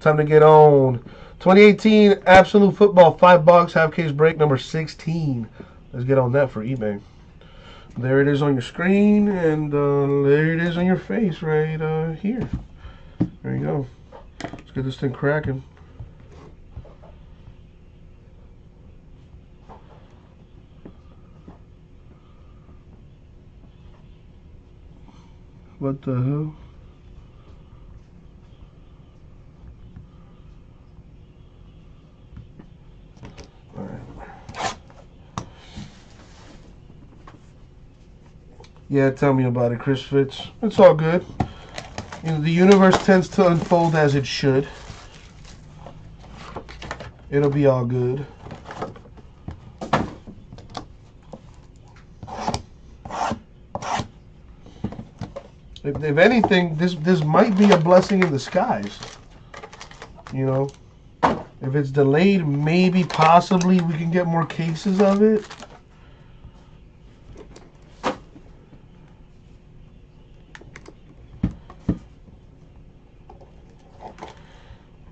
Time to get on. 2018 Absolute Football 5-box half case break number 16. Let's get on that for eBay. There it is on your screen, and there it is on your face right here. There you go. Let's get this thing cracking. What the hell? All right. Yeah, tell me about it, Chris Fitz. It's all good. You know, the universe tends to unfold as it should. It'll be all good. If anything, this might be a blessing in disguise. You know, if it's delayed, maybe, possibly, we can get more cases of it.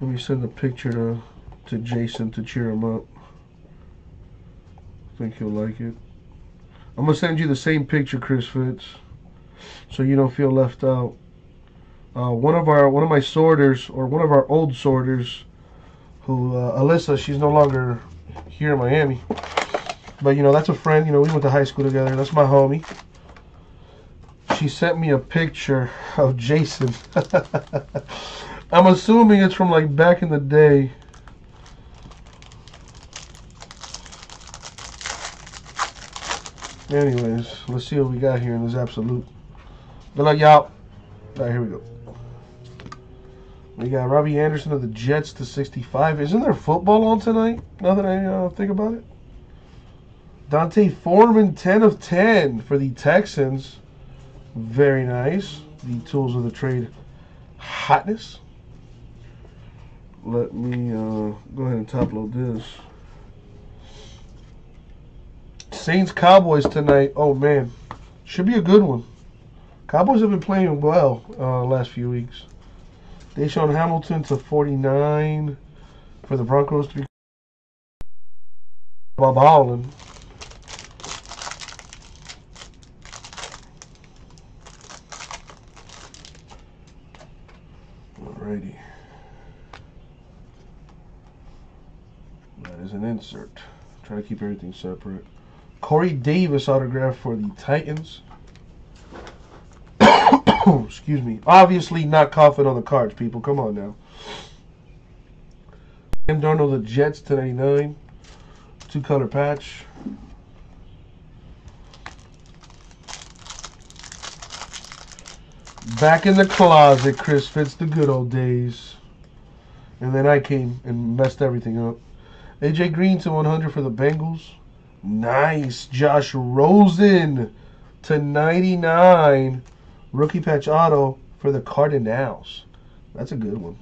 Let me send a picture to Jason to cheer him up. I think he'll like it. I'm going to send you the same picture, Chris Fitz, so you don't feel left out. One of my sorters, or one of our old sorters, who Alyssa, she's no longer here in Miami, but you know, that's a friend. You know, we went to high school together. That's my homie. She sent me a picture of Jason. I'm assuming it's from like back in the day. Anyways, let's see what we got here in this Absolute. Good luck, y'all. All right, here we go. We got Robbie Anderson of the Jets /65. Isn't there football on tonight? Now that I think about it. D'Onta Foreman, 10/10 for the Texans. Very nice. The tools of the trade hotness. Let me go ahead and top load this. Saints Cowboys tonight. Oh, man. Should be a good one. Cowboys have been playing well last few weeks. Deshaun Hamilton /49 for the Broncos to be Bob Holland. Alrighty. That is an insert. Try to keep everything separate. Corey Davis autograph for the Titans. Excuse me. Obviously not coughing on the cards, people. Come on now. Sam Darnold, the Jets /99. 2-color patch. Back in the closet, Chris Fitz, the good old days. And then I came and messed everything up. AJ Green /100 for the Bengals. Nice. Josh Rosen /99. Rookie patch auto for the Cardinals. That's a good one.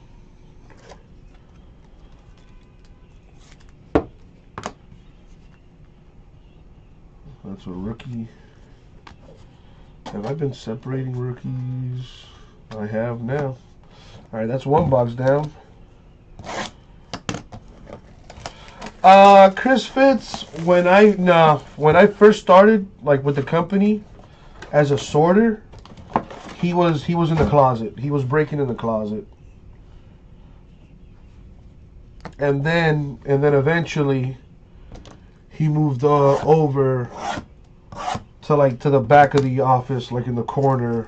That's a rookie. Have I been separating rookies? I have now. All right, that's one box down. Chris Fitz, when I first started, like, with the company as a sorter, he was in the closet. He was breaking in the closet. And then eventually he moved over to the back of the office, like in the corner.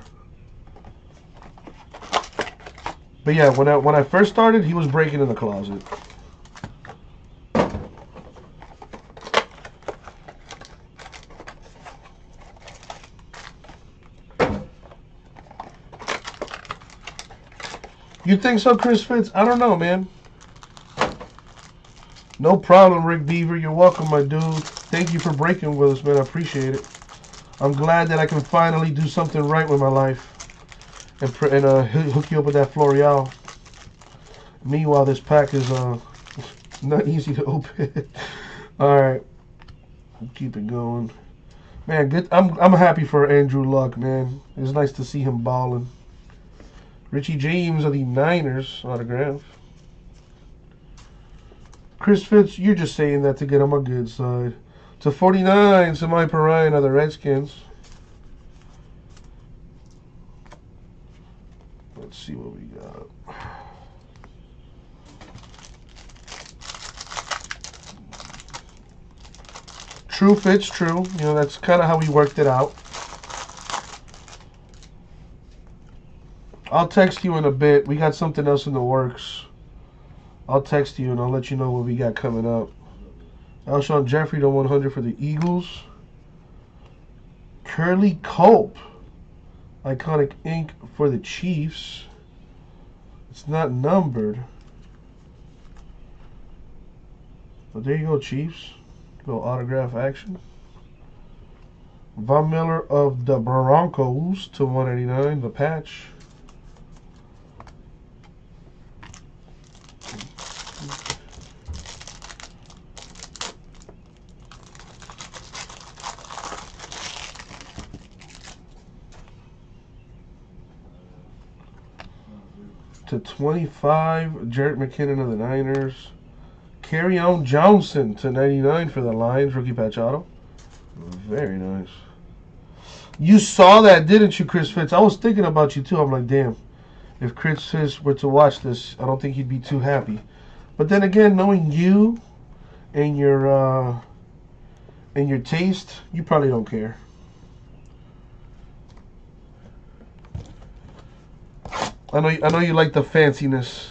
But yeah, when I first started, he was breaking in the closet. You think so, Chris Fitz? I don't know, man. No problem, Rick Beaver. You're welcome, my dude. Thank you for breaking with us, man. I appreciate it. I'm glad that I can finally do something right with my life and hook you up with that Floreal. Meanwhile, this pack is not easy to open. All right, keep it going, man. Good. I'm happy for Andrew Luck, man. It's nice to see him balling. Richie James of the Niners autograph. Chris Fitz, you're just saying that to get on my good side. To 49, Samaje Perine of the Redskins. Let's see what we got. True Fitz, true. You know, that's kind of how we worked it out. I'll text you in a bit. We got something else in the works. I'll text you and I'll let you know what we got coming up. Alshon Jeffrey to 100 for the Eagles. Curly Culp, iconic ink for the Chiefs. It's not numbered. But there you go, Chiefs. Little autograph action. Von Miller of the Broncos to 189, the patch. To 25, Jared McKinnon of the Niners. Kerryon Johnson to 99 for the Lions, rookie patch auto. Very nice. You saw that, didn't you, Chris Fitz? I was thinking about you, too. I'm like, damn, if Chris Fitz were to watch this, I don't think he'd be too happy. But then again, knowing you and your taste, you probably don't care. I know you like the fanciness.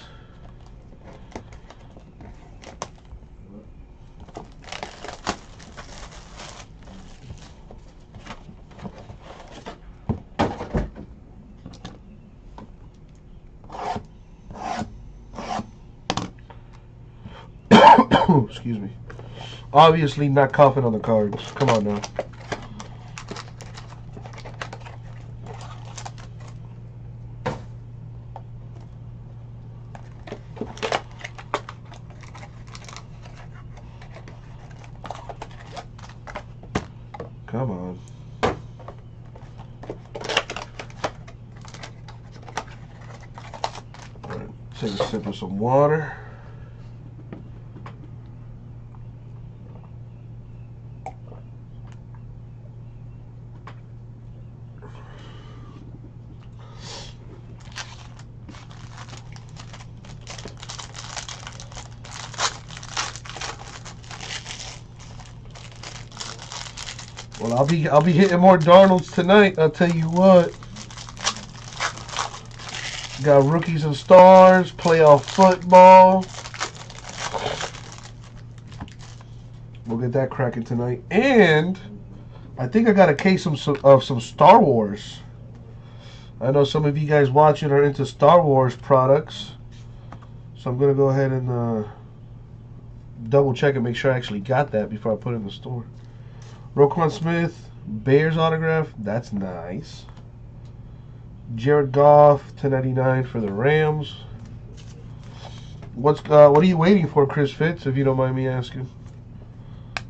Excuse me. Obviously not coughing on the cards. Come on now. Come on. All right, take a sip of some water. Well, I'll be hitting more Darnolds tonight. I'll tell you what. Got rookies and stars, playoff football. We'll get that cracking tonight. And I think I got a case of some Star Wars. I know some of you guys watching are into Star Wars products, so I'm gonna go ahead and double check and make sure I actually got that before I put it in the store. Roquan Smith, Bears autograph. That's nice. Jared Goff, 1099 for the Rams. What are you waiting for, Chris Fitz, if you don't mind me asking?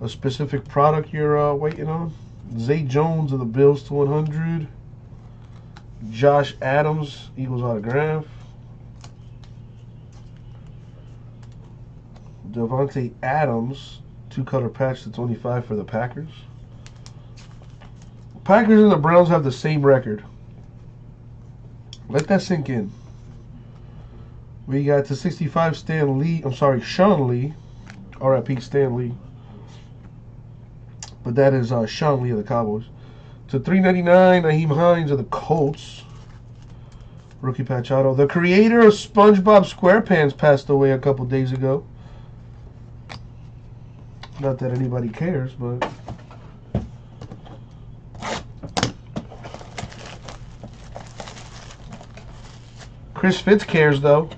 A specific product you're waiting on? Zay Jones of the Bills to 100. Josh Adams, Eagles autograph. Devontae Adams, two-color patch to 25 for the Packers. Packers and the Browns have the same record. Let that sink in. We got to 65 Stan Lee. I'm sorry, Sean Lee. R.I.P. Stan Lee. But that is Sean Lee of the Cowboys. To 399, Nyheim Hines of the Colts. Rookie patch auto. The creator of SpongeBob SquarePants passed away a couple days ago. Not that anybody cares, but... Chris Fitz cares, though.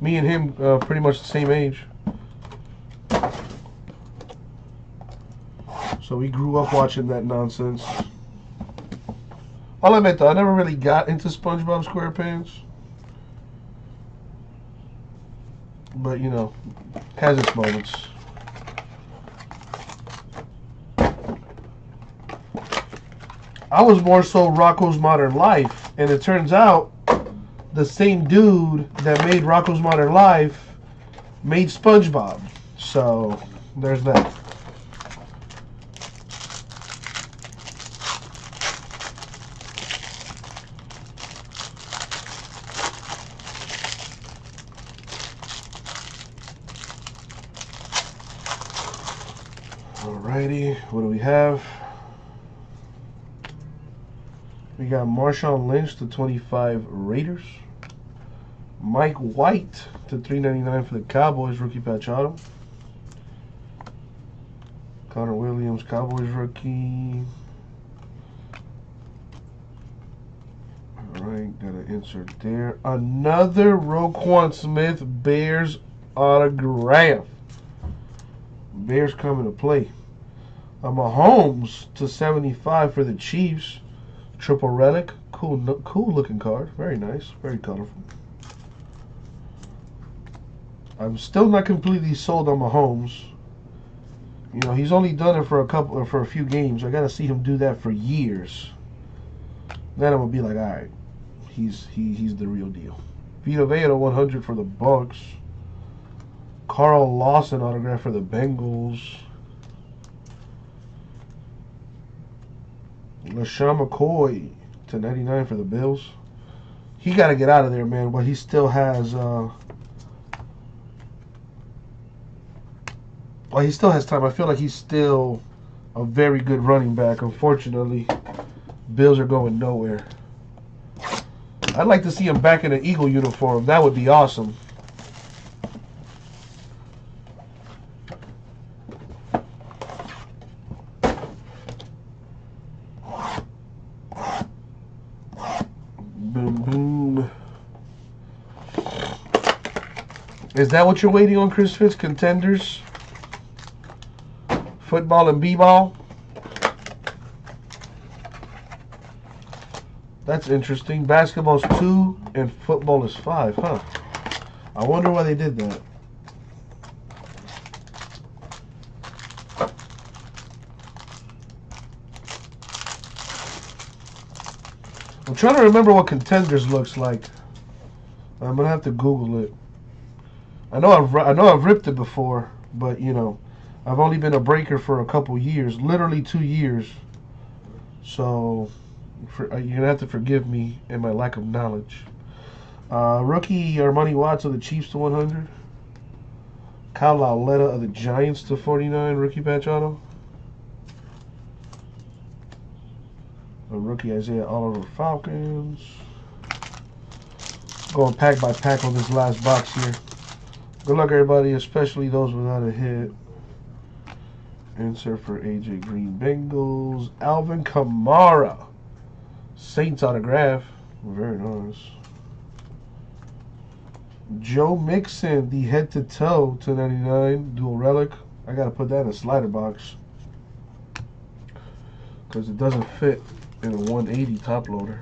Me and him are pretty much the same age. So we grew up watching that nonsense. I'll admit, though, I never really got into SpongeBob SquarePants. But, you know, has its moments. I was more so Rocco's Modern Life, and it turns out the same dude that made Rocko's Modern Life made SpongeBob. So there's that. Alrighty, what do we have? We got Marshawn Lynch to 25 Raiders. Mike White to 399 for the Cowboys, rookie patch auto. Connor Williams, Cowboys rookie. Alright, gotta insert there. Another Roquan Smith Bears autograph. Bears coming to play. Mahomes to 75 for the Chiefs. Triple relic, cool looking card, very nice, very colorful. I'm still not completely sold on Mahomes. You know, he's only done it for a few games. I gotta see him do that for years. Then I'm gonna be like, all right, he's the real deal. Vita Vea to 100 for the Bucks. Carl Lawson autograph for the Bengals. LeSean McCoy to 99 for the Bills. He got to get out of there, man. But he still has, well, he still has time. I feel like he's still a very good running back. Unfortunately, Bills are going nowhere. I'd like to see him back in an Eagle uniform. That would be awesome. Is that what you're waiting on, Chris Fitz? Contenders? Football and b-ball? That's interesting. Basketball's 2 and football is 5, huh? I wonder why they did that. I'm trying to remember what Contenders looks like. I'm going to have to Google it. I know I've ripped it before, but you know, I've only been a breaker for a couple years, literally 2 years. So you're gonna have to forgive me and my lack of knowledge. Rookie Armani Watts of the Chiefs to 100. Kyle Lauletta of the Giants to 49. Rookie patch auto. A rookie Isaiah Oliver Falcons. Going pack by pack on this last box here. Good luck, everybody, especially those without a hit. Insert for AJ Green Bengals. Alvin Kamara. Saints autograph. Very nice. Joe Mixon, the head to toe to 99. Dual relic. I got to put that in a slider box because it doesn't fit in a 180 top loader.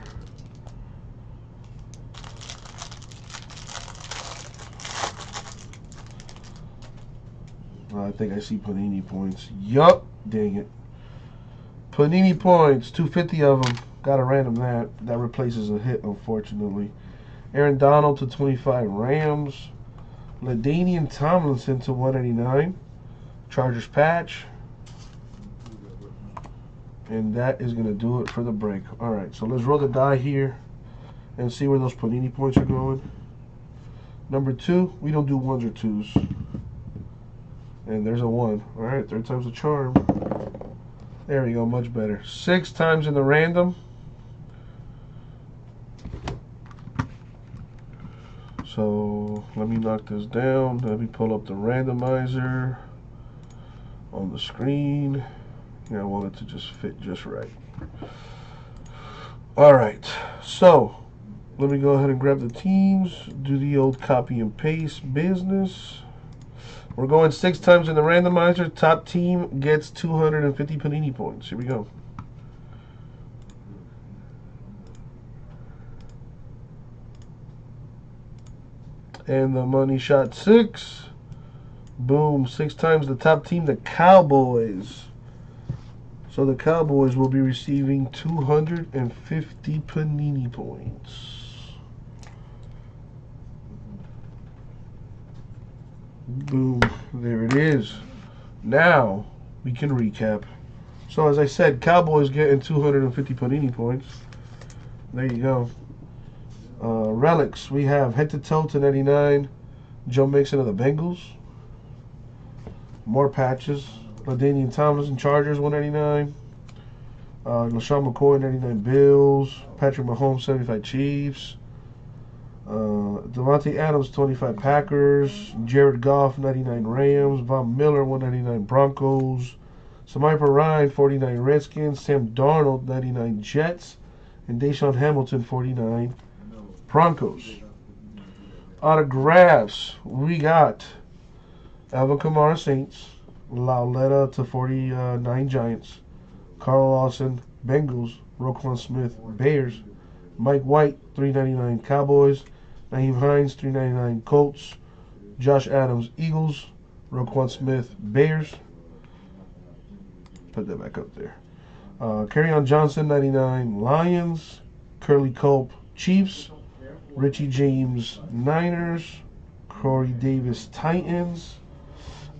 I think I see Panini points. Yup. Dang it. Panini points. 250 of them. Got a random that. That replaces a hit, unfortunately. Aaron Donald to 25 Rams. LaDainian Tomlinson to 189. Chargers patch. And that is going to do it for the break. Alright, so let's roll the die here and see where those Panini points are going. Number 2. We don't do ones or twos. And there's a 1. All right, 3 times the charm. There we go, much better. 6 times in the random. So let me knock this down. Let me pull up the randomizer on the screen. Yeah, I want it to just fit just right. All right, so let me go ahead and grab the teams. Do the old copy and paste business. We're going 6 times in the randomizer. Top team gets 250 Panini points. Here we go. And the money shot 6. Boom. 6 times the top team, the Cowboys. So the Cowboys will be receiving 250 Panini points. Boom. There it is. Now we can recap. So as I said, Cowboys getting 250 Panini points. There you go. Relics. We have Head to Toe to 99. Joe Mixon of the Bengals. More patches. LaDainian Thomas and Chargers 199. LeSean McCoy 99 Bills. Patrick Mahomes 75 Chiefs. Devontae Adams 25 Packers. Jared Goff 99 Rams. Von Miller 199 Broncos. Samaje Perine 49 Redskins. Sam Darnold 99 Jets. And Deshaun Hamilton 49 Broncos. Autographs. We got Alvin Kamara Saints. Lauletta to 49 Giants. Carl Lawson Bengals. Roquan Smith Bears. Mike White 399 Cowboys. Nyheim Hines 399 Colts. Josh Adams Eagles. Roquan Smith Bears. Put that back up there. Kerryon Johnson 99 Lions. Curly Culp Chiefs. Richie James Niners. Corey Davis Titans.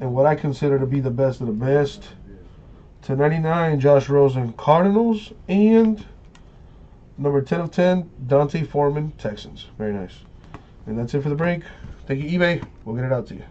And what I consider to be the best of the best, to 99 Josh Rosen Cardinals, and number 10 of 10 D'Onta Foreman Texans. Very nice. And that's it for the break. Thank you eBay. We'll get it out to you.